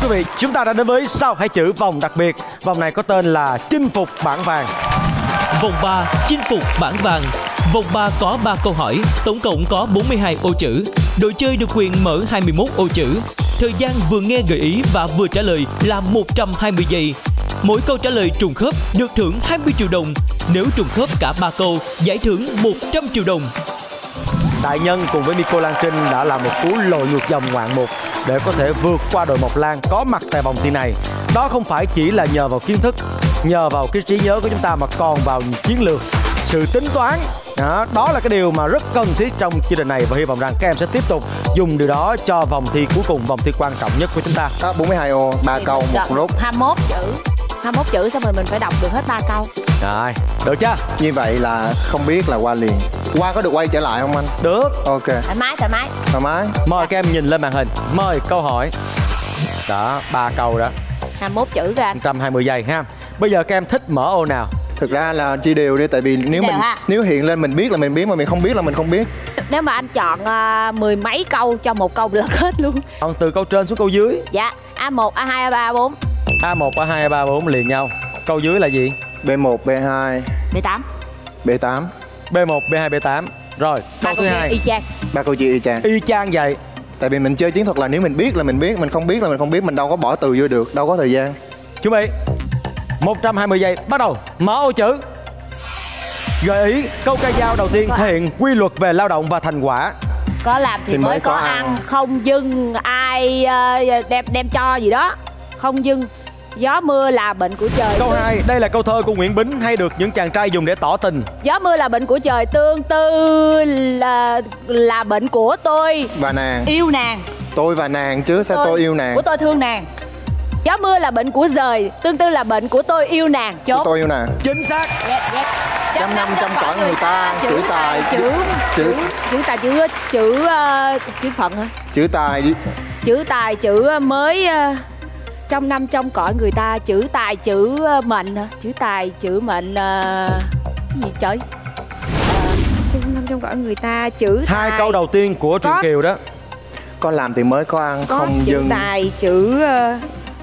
Thưa quý vị, chúng ta đã đến với Sao Hay Chữ vòng đặc biệt. Vòng này có tên là Chinh Phục Bảng Vàng. Vòng 3, Chinh Phục Bảng Vàng. Vòng 3 có 3 câu hỏi, tổng cộng có 42 ô chữ. Đội chơi được quyền mở 21 ô chữ. Thời gian vừa nghe gợi ý và vừa trả lời là 120 giây. Mỗi câu trả lời trùng khớp được thưởng 20 triệu đồng. Nếu trùng khớp cả 3 câu, giải thưởng 100 triệu đồng. Đại Nhân cùng với Miko Lan Trinh đã làm một cú lội ngược dòng ngoạn mục để có thể vượt qua đội Mộc Lan có mặt tại vòng thi này. Đó không phải chỉ là nhờ vào kiến thức, nhờ vào cái trí nhớ của chúng ta, mà còn vào chiến lược, sự tính toán. Đó là cái điều mà rất cần thiết trong chương trình này, và hy vọng rằng các em sẽ tiếp tục dùng điều đó cho vòng thi cuối cùng, vòng thi quan trọng nhất của chúng ta. 42 ô, 3 câu một lúc, 21 chữ. 21 chữ xong rồi mình phải đọc được hết 3 câu. Rồi, được chưa? Như vậy là không biết là qua liền. Qua có được quay trở lại không anh? Được. Ok. Thoải mái, thoải mái. Thoải mái. Mời các em nhìn lên màn hình. Mời câu hỏi. Đó, 3 câu đó. 21 chữ rồi anh. 120 giây ha. Bây giờ các em thích mở ô nào? Thực ra là chia đều đi, tại vì nếu đều nếu hiện lên mình biết là mình biết, mà mình không biết là mình không biết. Nếu mà anh chọn mười mấy câu cho một câu được hết luôn. Còn từ câu trên xuống câu dưới. Dạ, A1, A2, A3, A4. A1, A2, A3, A4 liền nhau. Câu dưới là gì? B1, B2, B8. B8. B1, B2, B8. Rồi, câu thứ hai. Y chang. Ba câu chuyện y chang. Y chang vậy. Tại vì mình chơi chiến thuật là nếu mình biết là mình biết, mình không biết là mình không biết, mình đâu có bỏ từ vô được, đâu có thời gian. Chuẩn bị. 120 giây, bắt đầu mở ô chữ. Gợi ý, câu ca dao đầu tiên thể hiện quy luật về lao động và thành quả. Có làm thì mới có ăn, không dưng ai đem cho gì đó. Không dưng, gió mưa là bệnh của trời. Câu 2, đây là câu thơ của Nguyễn Bính hay được những chàng trai dùng để tỏ tình. Gió mưa là bệnh của trời, tương tư là bệnh của tôi và nàng. Yêu nàng. Tôi và nàng chứ sao tôi yêu nàng. Của tôi thương nàng. Gió mưa là bệnh của giời, tương tư là bệnh của tôi yêu nàng. Chốt. Tôi yêu nàng. Chính xác. Trăm năm trăm cõi người ta, chữ tài chữ phận hả? Chữ tài đi. Chữ tài chữ mới. Trong năm trong cõi người ta, chữ tài chữ mệnh hả? Chữ tài chữ mệnh cái gì trời? Trong năm trong cõi người ta, chữ tài. Hai câu đầu tiên của Truyện Kiều đó. Có làm thì mới có ăn, không dừng. Chữ tài chữ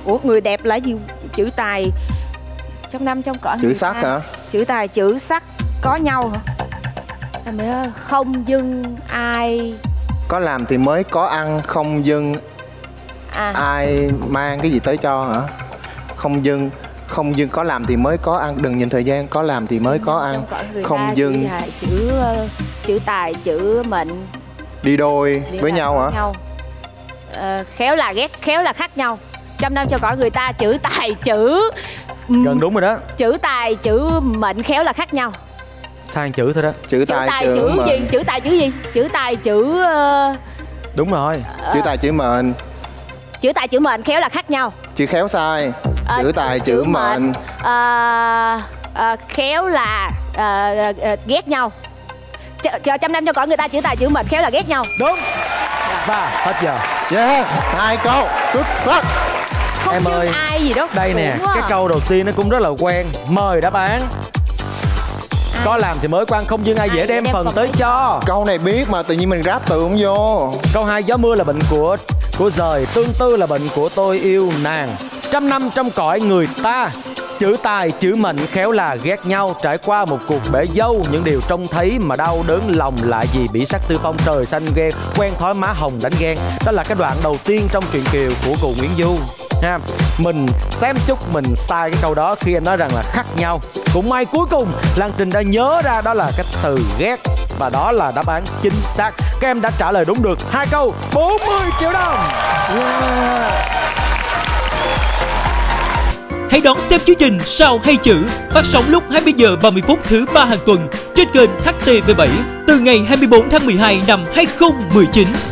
ủa người đẹp là gì? Chữ tài trong năm trong cõi chữ sắc hả? Chữ tài chữ sắc có nhau hả? Không dưng ai. Có làm thì mới có ăn, không dưng ai mang cái gì tới cho hả? Không dưng. Không dưng có làm thì mới có ăn. Đừng nhìn thời gian. Có làm thì mới có ăn. Không dưng. Chữ tài chữ mệnh đi đôi với nhau hả? Khéo là ghét, khéo là khác nhau. Trăm năm cho cõi người ta, chữ tài chữ. Gần đúng rồi đó. Chữ tài chữ mệnh, khéo là khác nhau. Sang chữ thôi đó. Chữ tài chữ gì? Chữ tài chữ gì? Chữ tài chữ. Đúng rồi. Chữ tài chữ mệnh. Chữ tài chữ mệnh, khéo là khác nhau. Chữ khéo sai. Chữ tài chữ mệnh. Khéo là ghét nhau. Trăm năm cho cõi người ta, chữ tài chữ mệnh, khéo là ghét nhau. Đúng. Và hết giờ. Yeah, 2 câu xuất sắc. Không em ơi, ai gì đó. Đây nè, cái câu đầu tiên nó cũng rất là quen. Mời đáp án. Có làm thì mới quan, không dưng ai dễ đem phần tới cho. Câu này biết mà tự nhiên mình ráp từ không vô. Câu 2, gió mưa là bệnh của giời, tương tư là bệnh của tôi yêu nàng. Trăm năm trong cõi người ta, chữ tài chữ mệnh, khéo là ghét nhau. Trải qua một cuộc bể dâu, những điều trông thấy mà đau đớn lòng, lạ gì bỉ sắc tư phong trời xanh ghen, quen thói má hồng đánh ghen. Đó là cái đoạn đầu tiên trong Truyện Kiều của cụ Nguyễn Du ha. Mình xem chút mình sai cái câu đó khi anh nói rằng là khác nhau. Cũng may cuối cùng Lan Trinh đã nhớ ra đó là cái từ ghét, và đó là đáp án chính xác. Các em đã trả lời đúng được 2 câu, 40 triệu đồng. Hãy đón xem chương trình Sao Hay Chữ phát sóng lúc 20h30 thứ 3 hàng tuần trên kênh HTV7 từ ngày 24 tháng 12 năm 2019.